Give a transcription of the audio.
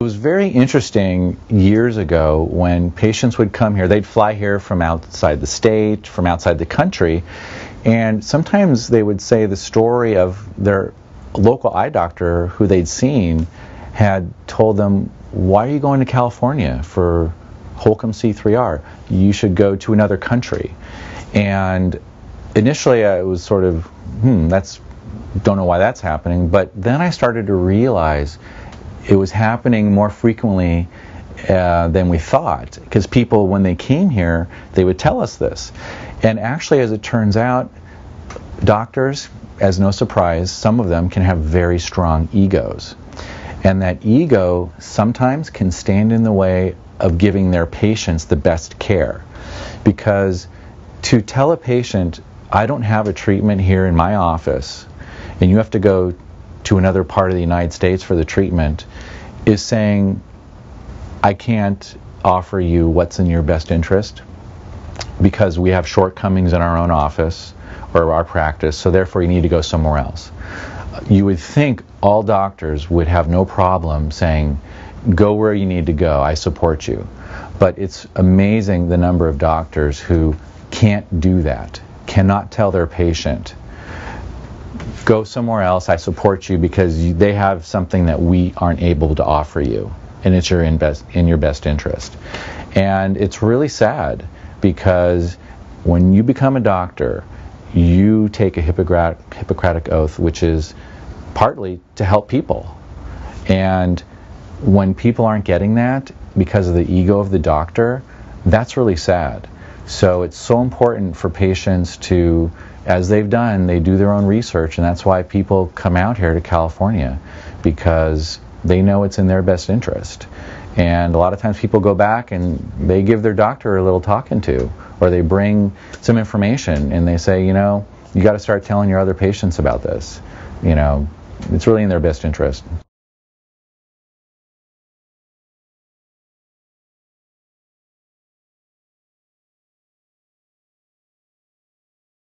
It was very interesting years ago when patients would come here. They'd fly here from outside the state, from outside the country, and sometimes they would say the story of their local eye doctor who they'd seen had told them, "Why are you going to California for Holcomb C3R? You should go to another country." And initially I was sort of, don't know why that's happening, but then I started to realize it was happening more frequently than we thought, because people, when they came here, they would tell us this. And actually, as it turns out, doctors, as no surprise, some of them can have very strong egos. And that ego sometimes can stand in the way of giving their patients the best care. Because to tell a patient, "I don't have a treatment here in my office, and you have to go to another part of the United States for the treatment," is saying, "I can't offer you what's in your best interest because we have shortcomings in our own office or our practice, so therefore you need to go somewhere else." You would think all doctors would have no problem saying, "Go where you need to go, I support you." But it's amazing the number of doctors who can't do that, cannot tell their patient, "Go somewhere else, I support you," because they have something that we aren't able to offer you, and it's in your best interest. And it's really sad, because when you become a doctor, you take a Hippocratic oath, which is partly to help people. And when people aren't getting that because of the ego of the doctor, that's really sad. So it's so important for patients to, as they've done, they do their own research, and that's why people come out here to California, because they know it's in their best interest. And a lot of times people go back and they give their doctor a little talking to, or they bring some information and they say, "You know, you got to start telling your other patients about this. You know, it's really in their best interest."